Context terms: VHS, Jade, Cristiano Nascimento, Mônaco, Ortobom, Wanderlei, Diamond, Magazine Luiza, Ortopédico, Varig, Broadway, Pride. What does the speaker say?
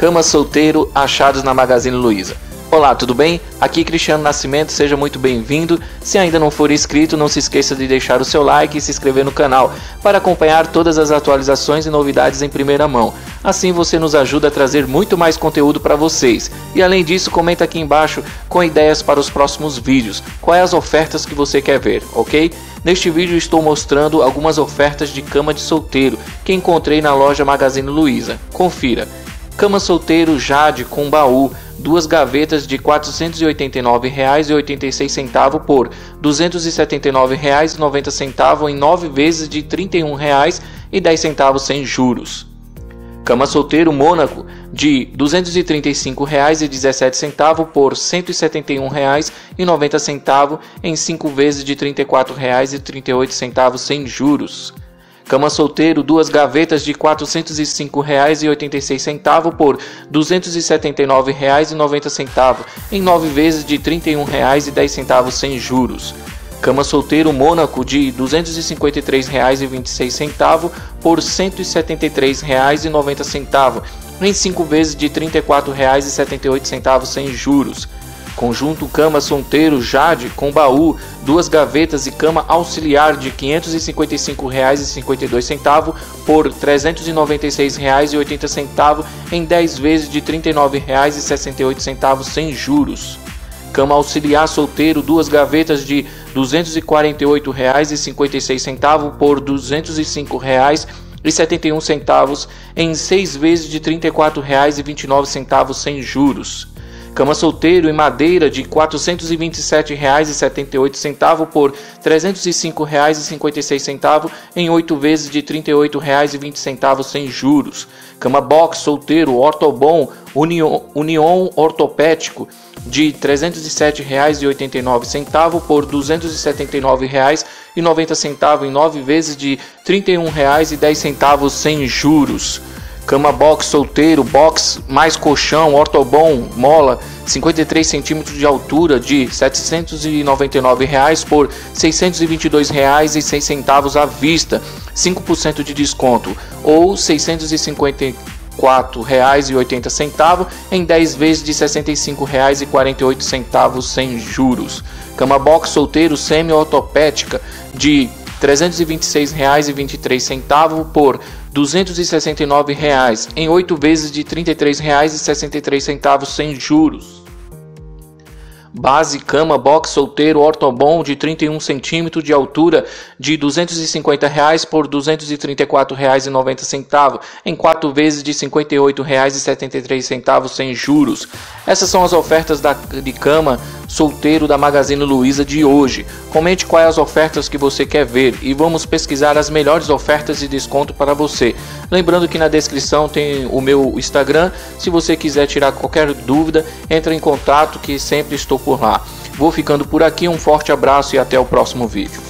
camas solteiro achados na Magazine Luiza. Olá, tudo bem? Aqui Cristiano Nascimento, seja muito bem-vindo. Se ainda não for inscrito, não se esqueça de deixar o seu like e se inscrever no canal para acompanhar todas as atualizações e novidades em primeira mão. Assim você nos ajuda a trazer muito mais conteúdo para vocês. E além disso, comenta aqui embaixo com ideias para os próximos vídeos, quais as ofertas que você quer ver, ok? Neste vídeo estou mostrando algumas ofertas de cama de solteiro que encontrei na loja Magazine Luiza. Confira. Cama solteiro Jade com baú, duas gavetas de R$ 489,86 por R$ 279,90 em 9 vezes de R$ 31,10 sem juros. Cama solteiro Mônaco de R$ 235,17 por R$ 171,90 em 5 vezes de R$ 34,38 sem juros. Cama solteiro, duas gavetas de R$ 405,86 por R$ 279,90 em 9 vezes de R$ 31,10 sem juros. Cama solteiro Mônaco de R$ 253,26 por R$ 173,90 em 5 vezes de R$ 34,78 sem juros. Conjunto cama solteiro Jade com baú, duas gavetas e cama auxiliar de R$ 555,52 por R$ 396,80 em 10 vezes de R$ 39,68 sem juros. Cama auxiliar solteiro, duas gavetas de R$ 248,56 por R$ 205,71 em 6 vezes de R$ 34,29 sem juros. Cama solteiro em madeira de R$ 427,78 por R$ 305,56 em 8 vezes de R$ 38,20 sem juros. Cama box solteiro Ortobom Union Ortopédico de R$ 307,89 por R$ 279,90 em 9 vezes de R$ 31,10 sem juros. Cama box solteiro, box mais colchão, ortobom, mola, 53 cm de altura de R$ 799,00 por R$ 622,06 à vista, 5% de desconto, ou R$ 654,80 em 10 vezes de R$ 65,48 sem juros. Cama box solteiro semi-ortopédica de R$ 326,23 por R$ 269,00 em 8 vezes de R$ 33,63 sem juros. Base cama box solteiro Ortobom de 31 cm de altura de R$ 250,00 por R$ 234,90 em 4 vezes de R$ 58,73 sem juros. Essas são as ofertas de cama solteiro da Magazine Luiza de hoje. Comente quais as ofertas que você quer ver e vamos pesquisar as melhores ofertas de desconto para você. Lembrando que na descrição tem o meu Instagram, se você quiser tirar qualquer dúvida, entre em contato que sempre estou por lá. Vou ficando por aqui, um forte abraço e até o próximo vídeo.